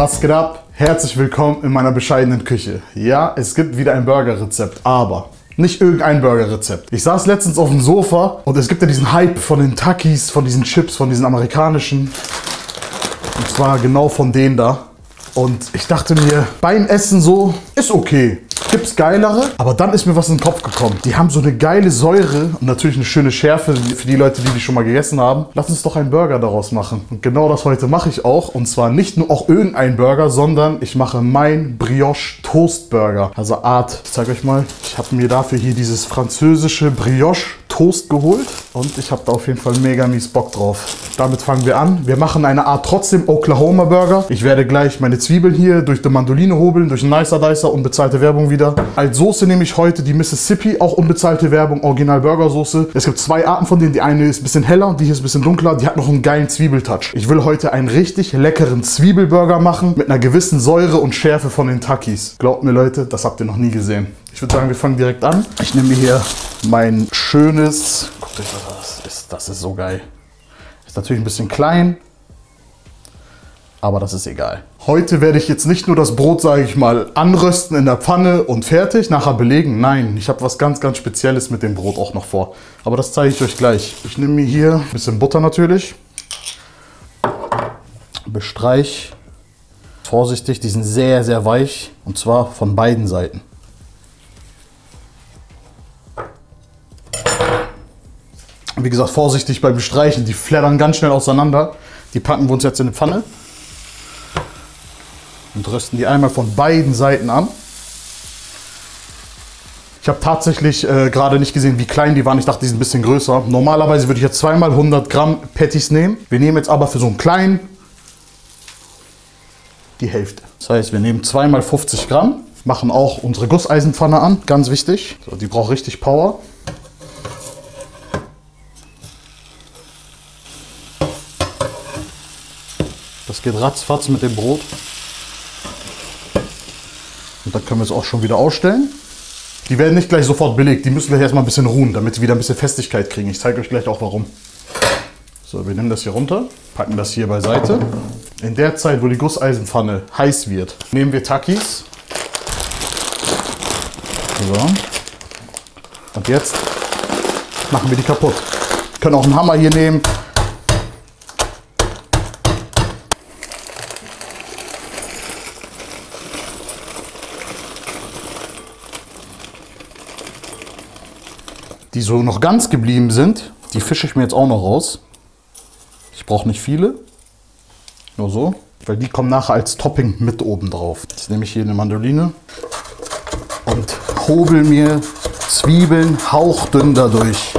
Was geht ab? Herzlich willkommen in meiner bescheidenen Küche. Ja, es gibt wieder ein Burgerrezept, aber nicht irgendein Burgerrezept. Ich saß letztens auf dem Sofa und es gibt ja diesen Hype von den Takis, von diesen Chips, von diesen amerikanischen. Und zwar genau von denen da. Und ich dachte mir, beim Essen so, ist okay. Gibt's geilere, aber dann ist mir was in den Kopf gekommen. Die haben so eine geile Säure und natürlich eine schöne Schärfe für die Leute, die schon mal gegessen haben. Lass uns doch einen Burger daraus machen. Und genau das heute mache ich auch. Und zwar nicht nur auch irgendeinen Burger, sondern ich mache mein Brioche Toast Burger. Also Art, ich zeige euch mal. Ich habe mir dafür hier dieses französische Brioche Toast geholt und ich habe da auf jeden Fall mega mies Bock drauf. Damit fangen wir an. Wir machen eine Art trotzdem Oklahoma Burger. Ich werde gleich meine Zwiebeln hier durch die Mandoline hobeln, durch einen Nicer Dicer, unbezahlte Werbung wieder. Als Soße nehme ich heute die Mississippi, auch unbezahlte Werbung, Original Burger Soße. Es gibt zwei Arten von denen, die eine ist ein bisschen heller und die hier ist ein bisschen dunkler, die hat noch einen geilen Zwiebeltouch. Ich will heute einen richtig leckeren Zwiebelburger machen, mit einer gewissen Säure und Schärfe von den Takis. Glaubt mir Leute, das habt ihr noch nie gesehen. Ich würde sagen, wir fangen direkt an. Ich nehme mir hier mein schönes, guckt euch das an, das ist so geil. Ist natürlich ein bisschen klein. Aber das ist egal. Heute werde ich jetzt nicht nur das Brot, sage ich mal, anrösten in der Pfanne und fertig, nachher belegen. Nein, ich habe was ganz, ganz Spezielles mit dem Brot auch noch vor. Aber das zeige ich euch gleich. Ich nehme mir hier ein bisschen Butter natürlich. Bestreich vorsichtig, die sind sehr, sehr weich. Und zwar von beiden Seiten. Wie gesagt, vorsichtig beim Bestreichen. Die flattern ganz schnell auseinander. Die packen wir uns jetzt in eine Pfanne. Und rösten die einmal von beiden Seiten an. Ich habe tatsächlich gerade nicht gesehen, wie klein die waren. Ich dachte, die sind ein bisschen größer. Normalerweise würde ich jetzt zweimal 100 Gramm Patties nehmen. Wir nehmen jetzt aber für so einen kleinen die Hälfte. Das heißt, wir nehmen zweimal 50 Gramm. Machen auch unsere Gusseisenpfanne an, ganz wichtig. So, die braucht richtig Power. Das geht ratzfatz mit dem Brot. Und dann können wir es auch schon wieder ausstellen. Die werden nicht gleich sofort belegt, die müssen gleich erstmal ein bisschen ruhen, damit sie wieder ein bisschen Festigkeit kriegen. Ich zeige euch gleich auch warum. So, wir nehmen das hier runter, packen das hier beiseite. In der Zeit, wo die Gusseisenpfanne heiß wird, nehmen wir Takis. So. Und jetzt machen wir die kaputt. Wir können auch einen Hammer hier nehmen. Die so noch ganz geblieben sind, die fische ich mir jetzt auch noch raus. Ich brauche nicht viele, nur so, weil die kommen nachher als Topping mit oben drauf. Jetzt nehme ich hier eine Mandoline und hobel mir Zwiebeln hauchdünn dadurch.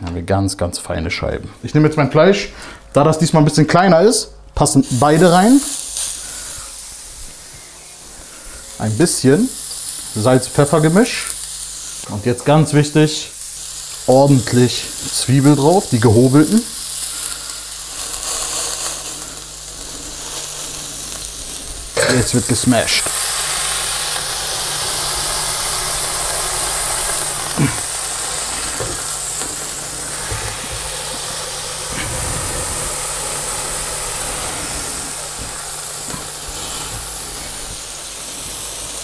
Dann haben wir ganz, ganz feine Scheiben. Ich nehme jetzt mein Fleisch, da das diesmal ein bisschen kleiner ist, passen beide rein. Ein bisschen. Salz-Pfeffer-Gemisch und jetzt ganz wichtig, ordentlich Zwiebel drauf, die gehobelten. Jetzt wird gesmashed.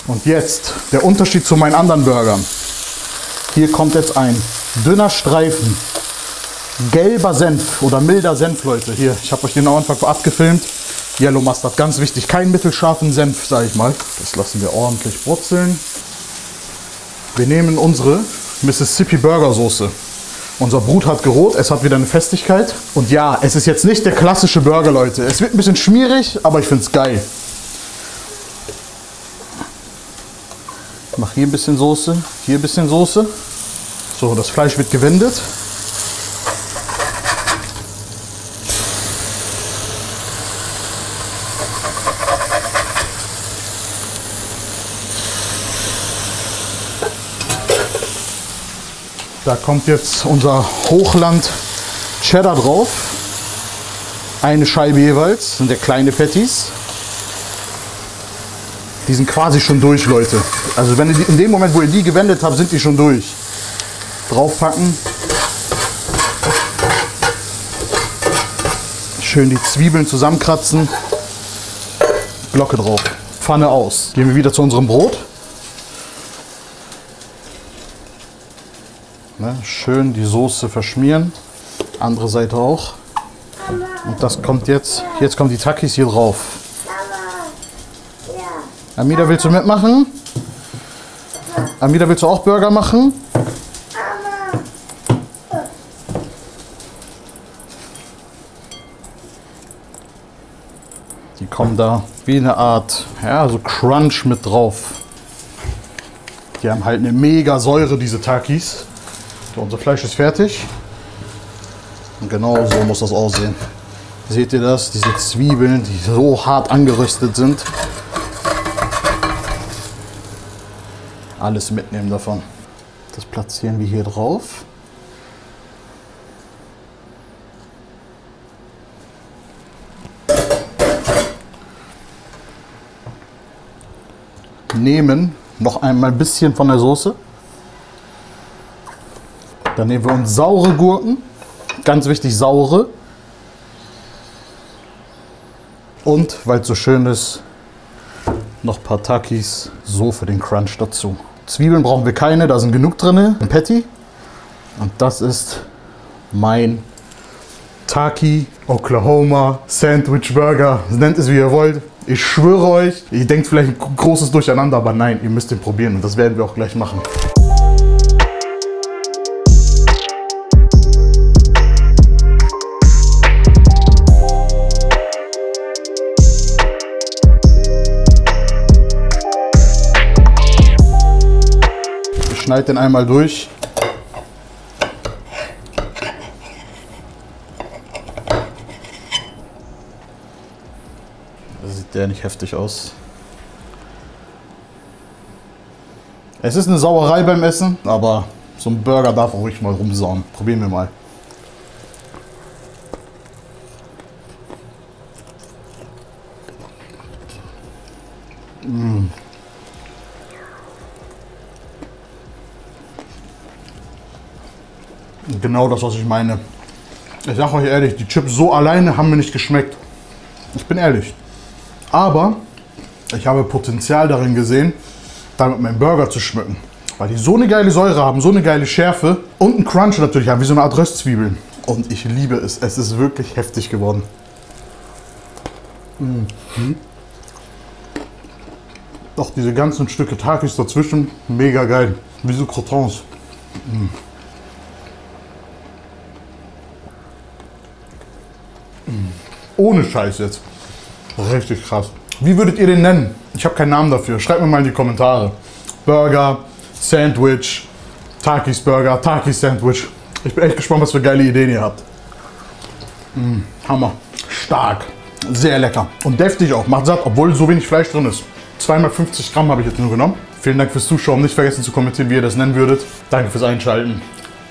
Und jetzt der Unterschied zu meinen anderen Burgern. Hier kommt jetzt ein dünner Streifen, gelber Senf oder milder Senf, Leute. Hier, ich habe euch den am Anfang abgefilmt. Yellow Mustard, ganz wichtig, keinen mittelscharfen Senf, sage ich mal. Das lassen wir ordentlich brutzeln. Wir nehmen unsere Mississippi Burger Soße. Unser Brot hat gerot, es hat wieder eine Festigkeit. Und ja, es ist jetzt nicht der klassische Burger, Leute. Es wird ein bisschen schmierig, aber ich finde es geil. Ich mache hier ein bisschen Soße, hier ein bisschen Soße. So, das Fleisch wird gewendet. Da kommt jetzt unser Hochland-Cheddar drauf. Eine Scheibe jeweils, das sind ja kleine Patties. Die sind quasi schon durch, Leute. Also wenn ihr die, in dem Moment, wo ihr die gewendet habt, sind die schon durch. Draufpacken. Schön die Zwiebeln zusammenkratzen. Glocke drauf. Pfanne aus. Gehen wir wieder zu unserem Brot. Ne, schön die Soße verschmieren. Andere Seite auch. Und das kommt jetzt. Jetzt kommen die Takis hier drauf. Amida, willst du mitmachen? Amida, willst du auch Burger machen? Die kommen da wie eine Art, ja, so Crunch mit drauf. Die haben halt eine mega Säure, diese Takis. So, unser Fleisch ist fertig. Und genau so muss das aussehen. Seht ihr das? Diese Zwiebeln, die so hart angeröstet sind. Alles mitnehmen davon. Das platzieren wir hier drauf. Nehmen noch einmal ein bisschen von der Soße. Dann nehmen wir uns saure Gurken. Ganz wichtig, saure. Und, weil es so schön ist, noch ein paar Takis so für den Crunch dazu. Zwiebeln brauchen wir keine, da sind genug drin. Ein Patty. Und das ist mein Taki Oklahoma Sandwich Burger. Nennt es wie ihr wollt. Ich schwöre euch, ihr denkt vielleicht ein großes Durcheinander, aber nein, ihr müsst den probieren und das werden wir auch gleich machen. Ich schneide den einmal durch. Der nicht heftig aus. Es ist eine Sauerei beim Essen, aber so ein Burger darf auch ruhig mal rumsauen. Probieren wir mal. Genau das, was ich meine. Ich sage euch ehrlich, die Chips so alleine haben mir nicht geschmeckt. Ich bin ehrlich. Aber ich habe Potenzial darin gesehen, damit meinen Burger zu schmücken. Weil die so eine geile Säure haben, so eine geile Schärfe und einen Crunch natürlich haben, wie so eine Art Röstzwiebeln. Und ich liebe es. Es ist wirklich heftig geworden. Doch diese ganzen Stücke Takis dazwischen, mega geil. Wie so Croutons. Ohne Scheiß jetzt. Richtig krass. Wie würdet ihr den nennen? Ich habe keinen Namen dafür. Schreibt mir mal in die Kommentare. Burger, Sandwich, Takis Burger, Takis Sandwich. Ich bin echt gespannt, was für geile Ideen ihr habt. Hammer. Stark. Sehr lecker. Und deftig auch. Macht satt, obwohl so wenig Fleisch drin ist. 250 Gramm habe ich jetzt nur genommen. Vielen Dank fürs Zuschauen. Nicht vergessen zu kommentieren, wie ihr das nennen würdet. Danke fürs Einschalten.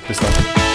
Bis dann.